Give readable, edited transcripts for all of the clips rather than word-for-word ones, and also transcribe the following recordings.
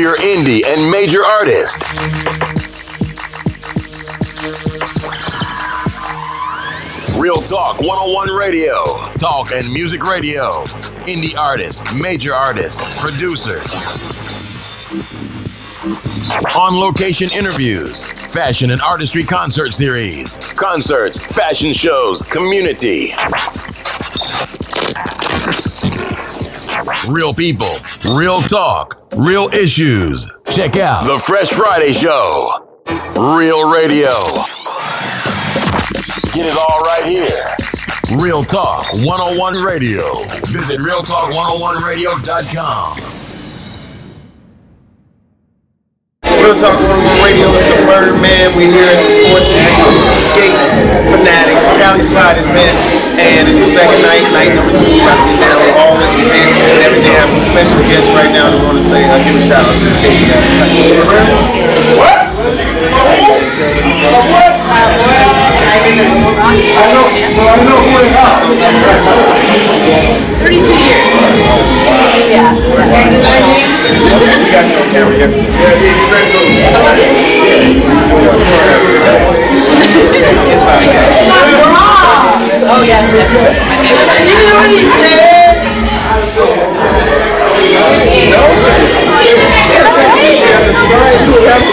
your indie and major artist. Real Talk 101 Radio. Talk and music radio. Indie artists, major artists, producers. On location interviews. Fashion and artistry concert series. Concerts, fashion shows, community. Real people, real talk, real issues. Check out The Fresh Friday Show. Real radio. Get it all right here. Real Talk 101 Radio. Visit RealTalk101radio.com. Real Talk 101 Radio is the word, man. We're here at the 4th annual Skate Fanatics, Cali Slide Invent. And it's the second night, night number 2. We got to get down with all the events and everything. I have a special guest right now that want to say, I'll give a shout out to the Skate Fanatics. What? I know. 32 years. Yeah. We got you on camera, yes. Oh, yes, yes. You know what he said? No, the slides.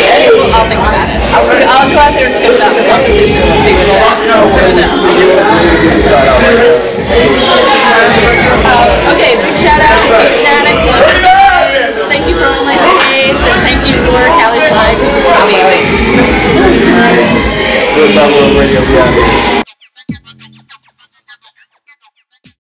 I'll think about it. I'll go out there and skip it out the competition and see what happens. Okay, big shout out to Skate Fanatics. Thank you for all my skates, and thank you for Cali Slides, which is amazing. Real Talk 101 Radio.